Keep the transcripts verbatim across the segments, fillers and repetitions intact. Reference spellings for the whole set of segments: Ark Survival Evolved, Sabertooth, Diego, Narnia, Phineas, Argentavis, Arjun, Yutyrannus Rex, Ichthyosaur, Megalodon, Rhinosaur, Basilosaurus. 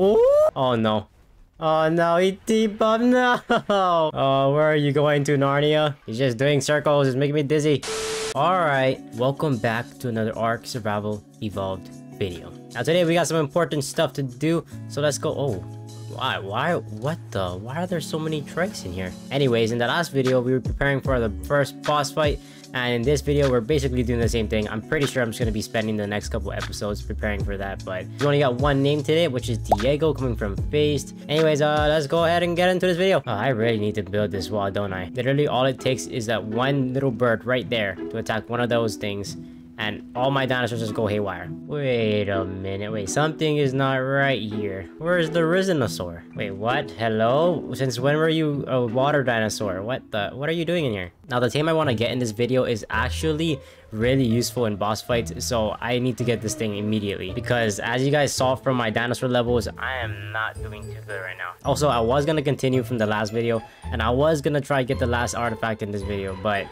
Oh, oh no. Oh no, Ichthyosaur, no! Oh, where are you going to, Narnia? He's just doing circles, it's making me dizzy. Alright, welcome back to another Ark Survival Evolved video. Now today we got some important stuff to do, so let's go. Oh, why, why, what the, why are there so many tricks in here? Anyways, in the last video we were preparing for the first boss fight, and in this video we're basically doing the same thing. I'm pretty sure I'm just going to be spending the next couple episodes preparing for that, but we only got one name today, which is Diego, coming from Faced. Anyways, uh let's go ahead and get into this video. Oh, I really need to build this wall, don't I? Literally all it takes is that one little bird right there to attack one of those things, and all my dinosaurs just go haywire. Wait a minute, wait, something is not right here. Where's the Rhinosaur? Wait, what? Hello? Since when were you a water dinosaur? What the, what are you doing in here? Now the team I want to get in this video is actually really useful in boss fights, so I need to get this thing immediately, because as you guys saw from my dinosaur levels, I am not doing too good right now. Also, I was going to continue from the last video, and I was going to try to get the last artifact in this video, but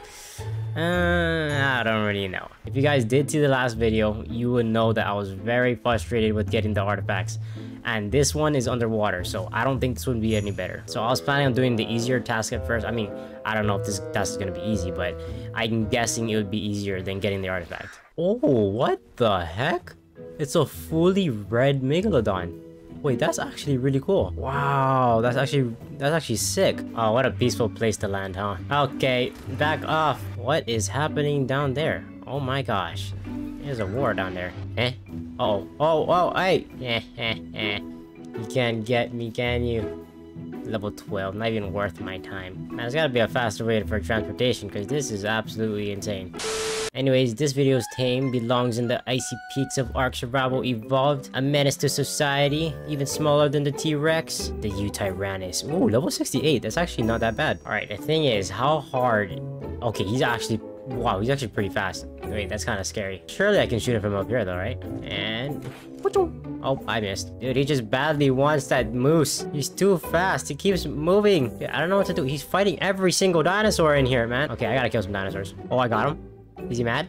Uh, I don't really know. If you guys did see the last video, you would know that I was very frustrated with getting the artifacts, and this one is underwater, so I don't think this would be any better. So I was planning on doing the easier task at first. I mean, I don't know if this task is gonna be easy, but I'm guessing it would be easier than getting the artifact. Oh, what the heck? It's a fully red Megalodon. Wait, that's actually really cool. Wow, that's actually that's actually sick. Oh, what a peaceful place to land, huh? Okay, back off. What is happening down there? Oh my gosh, there's a war down there. Eh? Oh, oh, oh, hey! You can't get me, can you? Level twelve, not even worth my time. Man, there's gotta be a faster way for transportation, because this is absolutely insane. Anyways, this video's theme belongs in the icy peaks of Ark Survival Evolved, a menace to society, even smaller than the T-Rex, the Yutyrannus. Ooh, level sixty-eight, that's actually not that bad. Alright, the thing is, how hard... Okay, he's actually... Wow, he's actually pretty fast. Wait, that's kind of scary. Surely I can shoot him from up here though, right? And... Oh, I missed. Dude, he just badly wants that moose. He's too fast. He keeps moving. Dude, I don't know what to do. He's fighting every single dinosaur in here, man. Okay, I gotta kill some dinosaurs. Oh, I got him. Is he mad?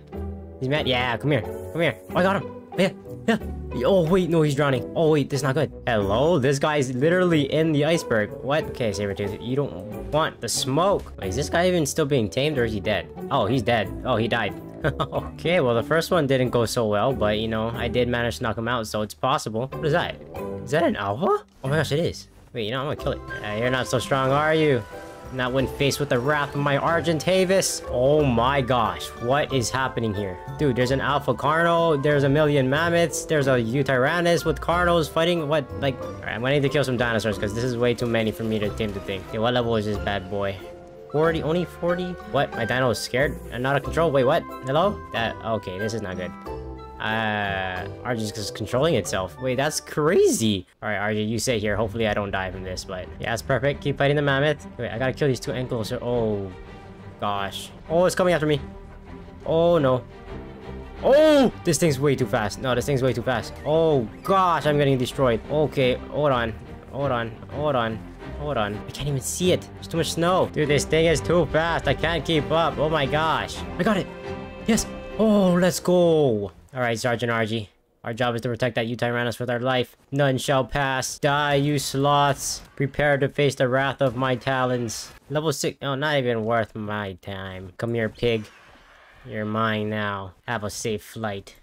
He's mad? Yeah, come here. Come here. Oh, I got him. Yeah, yeah. Oh, wait, no, he's drowning. Oh, wait, this is not good. Hello? This guy's literally in the iceberg. What? Okay, Sabertooth, you don't want the smoke. Wait, is this guy even still being tamed, or is he dead? Oh, he's dead. Oh, he died. Okay, well, the first one didn't go so well, but, you know, I did manage to knock him out, so it's possible. What is that? Is that an alpha? Oh my gosh, it is. Wait, you know, I'm gonna kill it. Uh, you're not so strong, are you? Not when faced with the wrath of my Argentavis. Oh my gosh, what is happening here? Dude, there's an alpha carno, there's a million mammoths, there's a Yutyrannus with carnos fighting. What, like, all right, I'm gonna need to kill some dinosaurs, because this is way too many for me to tame the thing. Okay, what level is this bad boy? forty, only forty? What, my dino is scared and not out of control? Wait, what? Hello? That, okay, this is not good. Uh, Arjun's just controlling itself. Wait, that's crazy. Alright, Arjun, you stay here. Hopefully I don't die from this, but... Yeah, that's perfect. Keep fighting the mammoth. Wait, I gotta kill these two ankylosauros. Oh, gosh. Oh, it's coming after me. Oh, no. Oh! This thing's way too fast. No, this thing's way too fast. Oh, gosh, I'm getting destroyed. Okay, hold on. Hold on. Hold on. Hold on. I can't even see it. There's too much snow. Dude, this thing is too fast. I can't keep up. Oh, my gosh. I got it. Yes. Oh, let's go. Alright, Sergeant R G. Our job is to protect that Yutyrannus with our life. None shall pass. Die, you sloths. Prepare to face the wrath of my talons. Level six. Oh, not even worth my time. Come here, pig. You're mine now. Have a safe flight.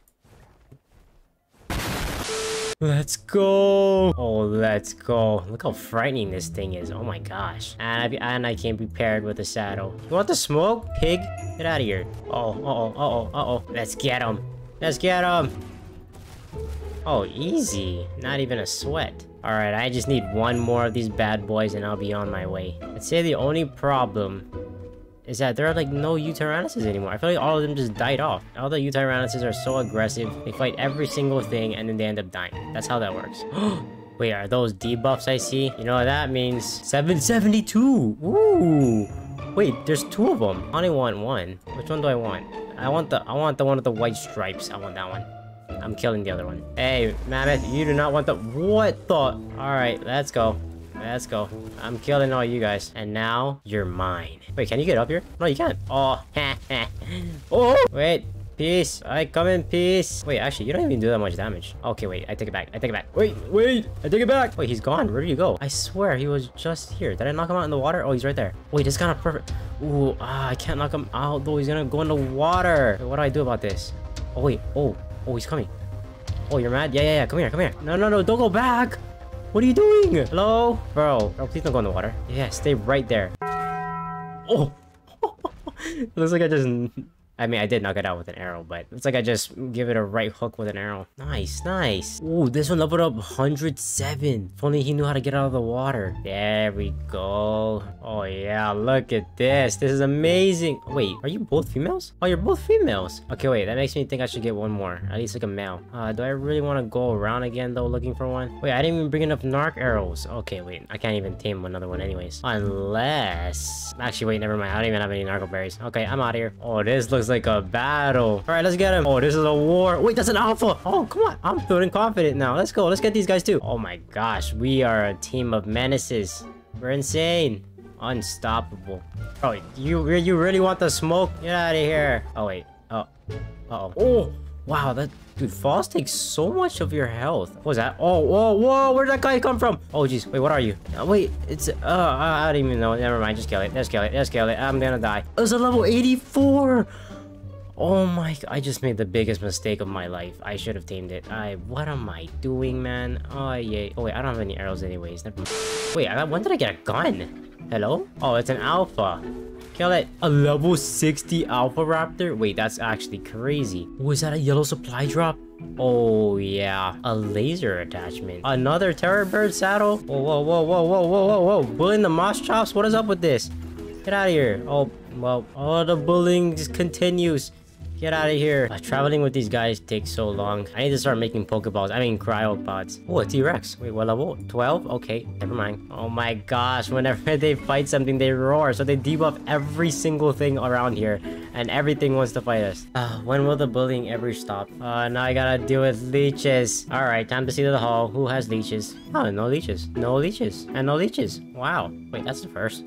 Let's go. Oh, let's go. Look how frightening this thing is. Oh my gosh. And I, and I came prepared with a saddle. You want the smoke, pig? Get out of here. Oh, uh-oh, uh-oh, uh-oh. Let's get him. Let's get him! Oh, easy. Not even a sweat. Alright, I just need one more of these bad boys and I'll be on my way. I'd say the only problem is that there are like no Yutyrannus anymore. I feel like all of them just died off. All the Yutyrannus are so aggressive. They fight every single thing and then they end up dying. That's how that works. Wait, are those debuffs I see? You know what that means. seven seventy-two! Ooh! Wait, there's two of them. I only want one. Which one do I want? I want the- I want the one with the white stripes. I want that one. I'm killing the other one. Hey, mammoth, you do not want the- What the- Alright, let's go. Let's go. I'm killing all you guys. And now, you're mine. Wait, can you get up here? No, you can't. Oh, oh! Wait, Peace. I come in peace. Wait, actually, you don't even do that much damage. Okay, wait. I take it back. I take it back. Wait, wait. I take it back. Wait, he's gone. Where did he go? I swear he was just here. Did I knock him out in the water? Oh, he's right there. Wait, this is kind of perfect. Ooh, ah, I can't knock him out though. He's gonna go in the water. Wait, what do I do about this? Oh, wait. Oh, oh, he's coming. Oh, you're mad? Yeah, yeah, yeah. Come here, come here. No, no, no. Don't go back. What are you doing? Hello? Bro, bro please don't go in the water. Yeah, stay right there. Oh. Looks like I just... I mean, I did knock it out with an arrow, but it's like I just give it a right hook with an arrow. Nice, nice. Ooh, this one leveled up one hundred seven. If only he knew how to get out of the water. There we go. Oh, yeah, look at this. This is amazing. Wait, are you both females? Oh, you're both females. Okay, wait, that makes me think I should get one more. At least like a male. Uh, do I really want to go around again, though, looking for one? Wait, I didn't even bring enough narc arrows. Okay, wait, I can't even tame another one anyways. Unless... Actually, wait, never mind. I don't even have any narco berries. Okay, I'm out of here. Oh, this looks like a battle. All right, let's get him. Oh, this is a war. Wait, that's an alpha. Oh, come on. I'm feeling confident now. Let's go. Let's get these guys too. Oh my gosh, we are a team of menaces. We're insane. Unstoppable. Oh, you you really want the smoke? Get out of here. Oh wait. Oh. Uh-oh. Oh. Wow. That dude falls takes so much of your health. What was that? Oh. Whoa. Whoa. Where did that guy come from? Oh jeez. Wait. What are you? Uh, wait. It's. Uh. I don't even know. Never mind. Just kill it. Just kill it. Just kill it. I'm gonna die. It was a level eighty-four. Oh my, I just made the biggest mistake of my life. I should have tamed it. I, what am I doing, man? Oh, yeah. Oh, wait, I don't have any arrows anyways. Never mind. Wait, I, when did I get a gun? Hello? Oh, it's an alpha. Kill it. A level sixty alpha raptor? Wait, that's actually crazy. Was that a yellow supply drop? Oh, yeah. A laser attachment. Another terror bird saddle? Whoa, whoa, whoa, whoa, whoa, whoa, whoa, whoa. Bullying the moss chops? What is up with this? Get out of here. Oh, well, all the bullying just continues. Get out of here. Uh, traveling with these guys takes so long. I need to start making Pokeballs. I mean, cryopods. Oh, a T-Rex. Wait, what level? twelve? Okay, never mind. Oh my gosh. Whenever they fight something, they roar. So they debuff every single thing around here. And everything wants to fight us. Uh, when will the bullying ever stop? Uh, now I gotta deal with leeches. Alright, time to see to the hall. Who has leeches? Oh, no leeches. No leeches. And no leeches. Wow. Wait, that's the first.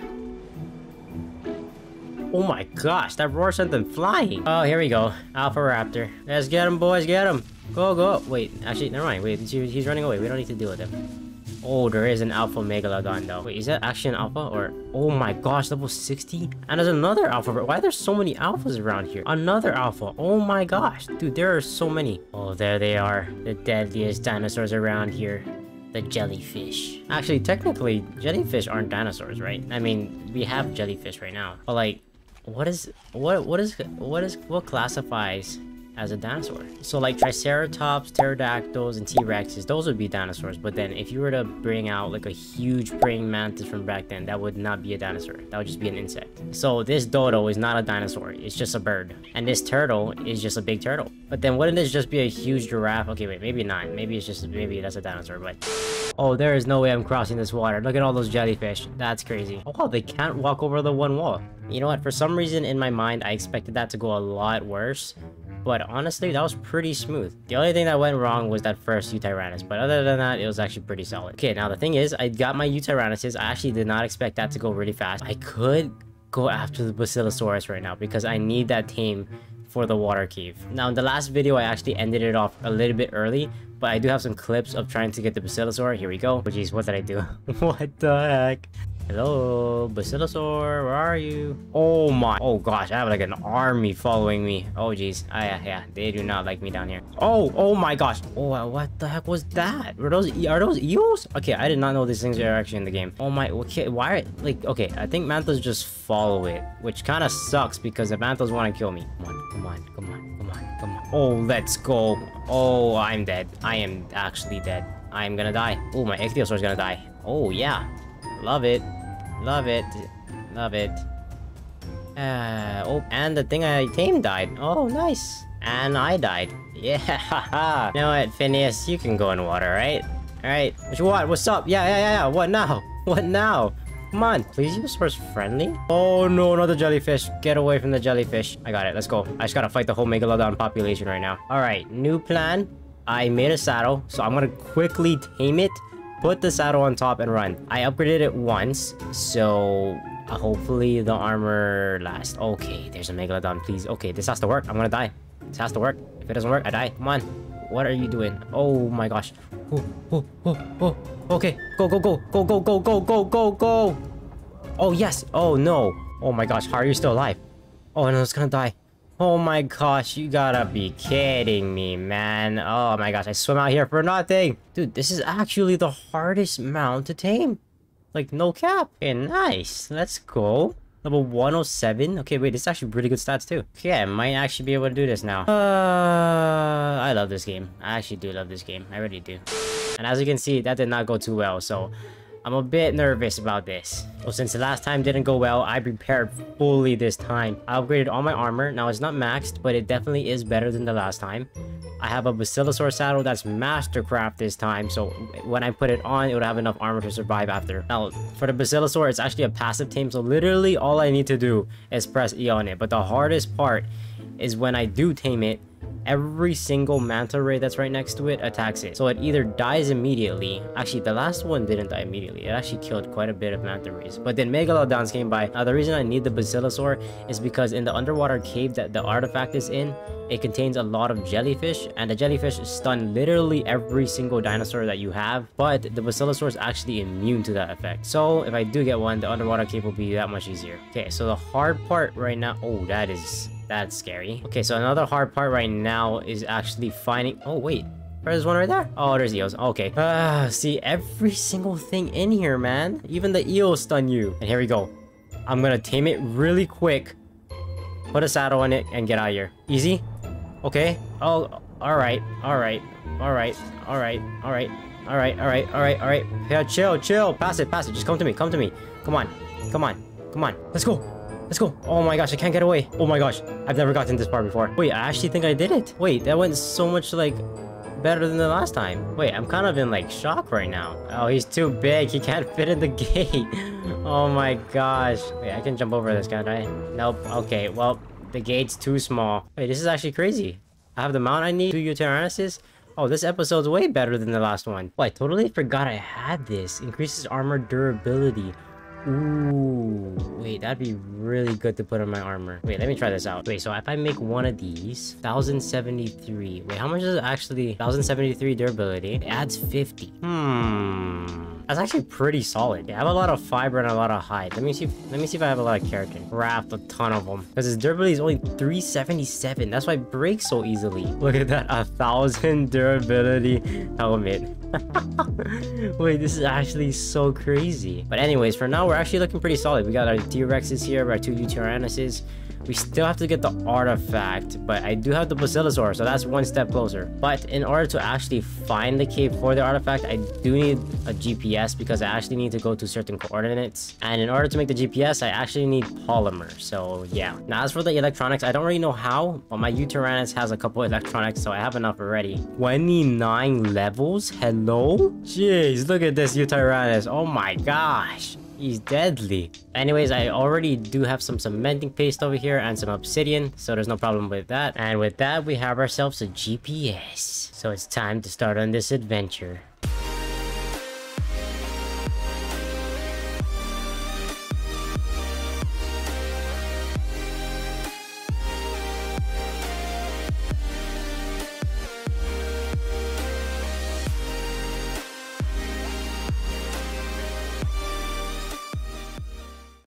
Oh my gosh, that roar sent them flying. Oh, here we go. Alpha Raptor. Let's get him, boys, get him. Go, go. Wait, actually, never mind. Wait, he's running away. We don't need to deal with him. Oh, there is an Alpha Megalodon, though. Wait, is that actually an Alpha or... Oh my gosh, level sixty? And there's another Alpha. Why are there so many Alphas around here? Another Alpha. Oh my gosh. Dude, there are so many. Oh, there they are. The deadliest dinosaurs around here. The jellyfish. Actually, technically, jellyfish aren't dinosaurs, right? I mean, we have jellyfish right now. But like... What is what what is what is what classifies as a dinosaur? So like triceratops, pterodactyls, and T-Rexes, those would be dinosaurs. But then if you were to bring out like a huge praying mantis from back then, that would not be a dinosaur. That would just be an insect. So this dodo is not a dinosaur. It's just a bird. And this turtle is just a big turtle. But then wouldn't this just be a huge giraffe? Okay, wait, maybe not. Maybe it's just maybe that's a dinosaur. But oh, there is no way I'm crossing this water. Look at all those jellyfish. That's crazy. Oh wow, they can't walk over the one wall. You know what, for some reason in my mind, I expected that to go a lot worse. But honestly, that was pretty smooth. The only thing that went wrong was that first Yutyrannus. But other than that, it was actually pretty solid. Okay, now the thing is, I got my Yutyrannuses. I actually did not expect that to go really fast. I could go after the Basilosaurus right now because I need that tame for the water cave. Now in the last video, I actually ended it off a little bit early. But I do have some clips of trying to get the Basilosaur. Here we go. Oh jeez, what did I do? What the heck? Hello, Basilosaur, where are you? Oh my, oh gosh, I have like an army following me. Oh geez, oh, yeah, yeah, they do not like me down here. Oh, oh my gosh. Oh, what the heck was that? Were those, are those eels? Okay, I did not know these things are actually in the game. Oh my, okay, why are, like, okay, I think mantas just follow it, which kind of sucks because the mantas want to kill me. Come on, come on, come on, come on, come on. Oh, let's go. Oh, I'm dead. I am actually dead. I'm gonna die. Oh, my Ichthyosaur is gonna die. Oh yeah, love it. Love it. Love it. Uh, oh, and the thing I tamed died. Oh, nice. And I died. Yeah. You know what, Phineas? You can go in water, right? Alright. What you want? What's up? Yeah, yeah, yeah, yeah. What now? What now? Come on. Plesiosaur's friendly? Oh, no. Not the jellyfish. Get away from the jellyfish. I got it. Let's go. I just gotta fight the whole Megalodon population right now. Alright. New plan. I made a saddle, so I'm gonna quickly tame it. Put the saddle on top and run. I upgraded it once, so hopefully the armor lasts. Okay, there's a Megalodon, please. Okay, this has to work. I'm gonna die. This has to work. If it doesn't work, I die. Come on. What are you doing? Oh my gosh. Oh, oh, oh, oh. Okay. Go, go, go. Go, go, go, go, go, go, go. Oh, yes. Oh, no. Oh my gosh. How are you still alive? Oh, no. It's gonna die. Oh my gosh, you gotta be kidding me, man. Oh my gosh, I swim out here for nothing. Dude, this is actually the hardest mount to tame. Like, no cap. Okay, nice. Let's go. Level one oh seven. Okay, wait, this is actually really good stats too. Okay, I might actually be able to do this now. Uh, I love this game. I actually do love this game. I really do. And as you can see, that did not go too well, so I'm a bit nervous about this. Well, since the last time didn't go well, I prepared fully this time. I upgraded all my armor. Now, it's not maxed, but it definitely is better than the last time. I have a Basilosaurus saddle that's Mastercraft this time, so when I put it on, it would have enough armor to survive after. Now, for the Basilosaur, it's actually a passive tame, so literally all I need to do is press E on it. But the hardest part is when I do tame it, every single manta ray that's right next to it attacks it. So it either dies immediately. Actually, the last one didn't die immediately. It actually killed quite a bit of manta rays. But then Megalodons came by. Now, the reason I need the Basilosaur is because in the underwater cave that the artifact is in, it contains a lot of jellyfish. And the jellyfish stun literally every single dinosaur that you have. But the Basilosaur is actually immune to that effect. So if I do get one, the underwater cave will be that much easier. Okay, so the hard part right now... Oh, that is... That's scary. Okay, so another hard part right now is actually finding... Oh, wait. There's one right there. Oh, there's eels. Okay. Uh, see, every single thing in here, man. Even the eels stun you. And here we go. I'm gonna tame it really quick. Put a saddle on it and get out of here. Easy? Okay. Oh, alright. Alright. Alright. Alright. Alright. Alright. Alright. Alright. Alright. Yeah, chill. Chill. Pass it. Pass it. Just come to me. Come to me. Come on. Come on. Come on. Let's go. Let's go. Oh my gosh, I can't get away. Oh my gosh, I've never gotten this far before. Wait, I actually think I did it. Wait, that went so much, like, better than the last time. Wait, I'm kind of in, like, shock right now. Oh, he's too big. He can't fit in the gate. Oh my gosh. Wait, I can jump over this, can't I? Nope. Okay, well, the gate's too small. Wait, this is actually crazy. I have the mount I need. Two Yutyrannus. Oh, this episode's way better than the last one. Oh, I totally forgot I had this. Increases armor durability. Ooh, wait, that'd be really good to put on my armor. Wait, let me try this out. Wait, so if I make one of these, one thousand seventy-three. Wait, how much is it actually? one thousand seventy-three durability. It adds fifty. Hmm. That's actually pretty solid. Yeah, I have a lot of fiber and a lot of hide. Let me see. Let me see if I have a lot of keratin. Craft a ton of them. Because his durability is only three seventy-seven. That's why it breaks so easily. Look at that, a thousand durability helmet. Wait, this is actually so crazy. But anyways, for now, we're actually looking pretty solid. We got our T-Rexes here, our two Yutyrannus. We still have to get the artifact, but I do have the Basilosaur, so that's one step closer. But in order to actually find the cave for the artifact, I do need a G P S because I actually need to go to certain coordinates. And in order to make the G P S, I actually need polymer. So yeah. Now as for the electronics, I don't really know how, but my Yutyrannus has a couple electronics, so I have enough already. twenty-nine levels? Hello? Jeez, look at this Yutyrannus. Oh my gosh. He's deadly. Anyways, I already do have some cementing paste over here and some obsidian, so there's no problem with that. And with that, we have ourselves a G P S. So it's time to start on this adventure.